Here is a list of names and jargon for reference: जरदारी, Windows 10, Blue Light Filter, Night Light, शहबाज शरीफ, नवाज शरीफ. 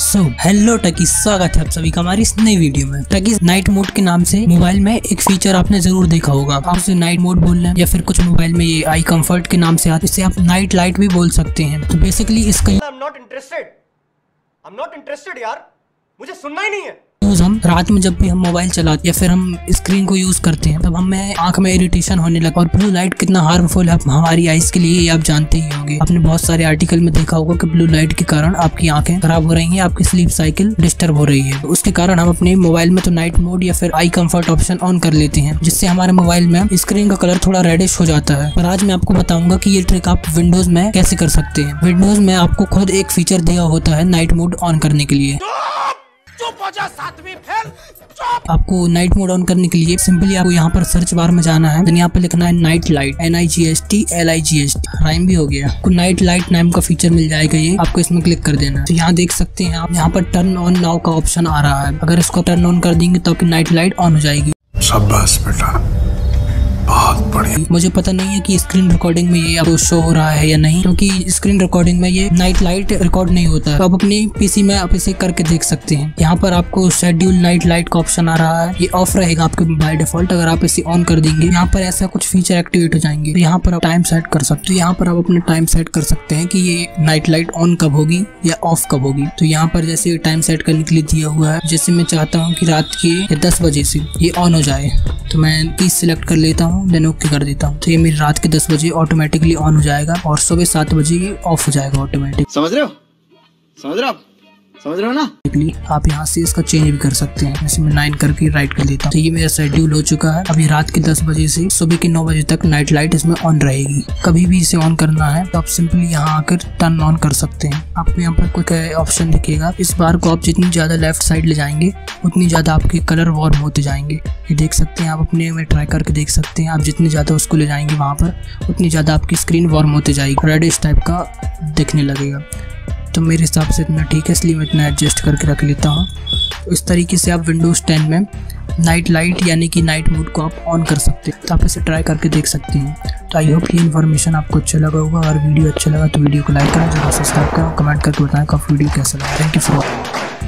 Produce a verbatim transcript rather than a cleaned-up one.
So hello talkies, स्वागत है आप सभी का हमारी इस नई वीडियो में। टकीज, नाइट मोड के नाम से मोबाइल में एक फीचर आपने जरूर देखा होगा, आप उसे नाइट मोड बोल रहे हैं या फिर कुछ मोबाइल में ये आई कंफर्ट के नाम से आता है, इसे आप नाइट लाइट भी बोल सकते हैं। तो बेसिकली इसका I am not interested I am not interested यार, मुझे सुनना ही नहीं है। हम रात में जब भी हम मोबाइल चलाते या फिर हम स्क्रीन को यूज करते हैं तब हमें आंख में इरिटेशन होने लगा, और ब्लू लाइट कितना हार्मफुल है हमारी आईज के लिए ये आप जानते ही होंगे। आपने बहुत सारे आर्टिकल में देखा होगा कि ब्लू लाइट के कारण आपकी आंखें खराब हो रही हैं, आपकी स्लीप साइकिल डिस्टर्ब हो रही है। उसके कारण हम अपने मोबाइल में तो नाइट मोड या फिर आई कम्फर्ट ऑप्शन ऑन कर लेते हैं, जिससे हमारे मोबाइल में स्क्रीन का कलर थोड़ा रेडिश हो जाता है। पर आज मैं आपको बताऊंगा की ये ट्रिक आप विंडोज में कैसे कर सकते हैं। विंडोज में आपको खुद एक फीचर दिया होता है नाइट मोड ऑन करने के लिए। आपको नाइट मोड ऑन करने के लिए सिंपली आपको यहाँ पर सर्च बार में जाना है, यहाँ पर लिखना है night light, N I G S T L I G S T, rhyme भी हो गया। आपको नाइट लाइट नाम का फीचर मिल जाएगा, ये आपको इसमें क्लिक कर देना है। तो यहाँ देख सकते हैं आप, यहाँ पर टर्न ऑन नाउ का ऑप्शन आ रहा है, अगर इसको टर्न ऑन कर देंगे तो आपकी नाइट लाइट ऑन हो जाएगी। शाबाश बेटा, बहुत बढ़िया। मुझे पता नहीं है कि स्क्रीन रिकॉर्डिंग में ये आपको शो हो रहा है या नहीं, क्योंकि स्क्रीन रिकॉर्डिंग में ये नाइट लाइट रिकॉर्ड नहीं होता है। तो आप अपने पीसी में आप इसे करके देख सकते हैं। यहाँ पर आपको शेड्यूल नाइट लाइट का ऑप्शन आ रहा है, ये ऑफ रहेगा आपके बाय डिफॉल्ट। अगर आप इसे ऑन कर देंगे यहाँ पर ऐसा कुछ फीचर एक्टिवेट हो जाएंगे। तो यहाँ पर आप टाइम सेट कर सकते हो, यहाँ पर आप अपने टाइम सेट कर सकते हैं कि ये नाइट लाइट ऑन कब होगी या ऑफ कब होगी। तो यहाँ पर जैसे टाइम सेट करने के लिए दिया हुआ है, जैसे मैं चाहता हूँ कि रात के दस बजे से ये ऑन हो जाए, तो मैं तीस सिलेक्ट कर लेता हूँ, देन ओके कर देता हूँ। तो ये मेरी रात के दस बजे ऑटोमेटिकली ऑन हो जाएगा और सुबह सात बजे ये ऑफ हो जाएगा ऑटोमेटिक। समझ रहे हो समझ रहे हो समझ रहे हो ना। आप यहाँ से इसका चेंज भी कर सकते हैं, जैसे मैं नाइन करके राइट कर लेता हूँ। तो ये मेरा शेड्यूल हो चुका है। अभी रात के दस बजे से सुबह के नौ बजे तक नाइट लाइट इसमें ऑन रहेगी। कभी भी इसे ऑन करना है तो आप सिंपली यहाँ आकर टर्न ऑन कर सकते हैं। आपको यहाँ पर कोई ऑप्शन दिखेगा, इस बार को आप जितनी ज्यादा लेफ्ट साइड ले जाएंगे उतनी ज्यादा आपके कलर वार्म होते जाएंगे। ये देख सकते हैं आप, अपने में ट्राई करके देख सकते हैं। आप जितने ज्यादा उसको ले जाएंगे वहाँ पर उतनी ज्यादा आपकी स्क्रीन वार्म होते जाएगी, रेडिश टाइप का दिखने लगेगा। तो मेरे हिसाब से इतना ठीक है, इसलिए मैं इतना एडजस्ट करके रख लेता हूँ। तो इस तरीके से आप विंडोज़ टेन में नाइट लाइट यानी कि नाइट मोड को आप ऑन कर सकते हैं। तो आप इसे ट्राई करके देख सकते हैं। तो आई होप ये इन्फॉर्मेशन आपको अच्छा लगा होगा, और वीडियो अच्छा लगा तो वीडियो को लाइक करें, जरूर सब्सक्राइब करें, कमेंट करके बताएं कि आप वीडियो कैसा लगा। Thank you for watching.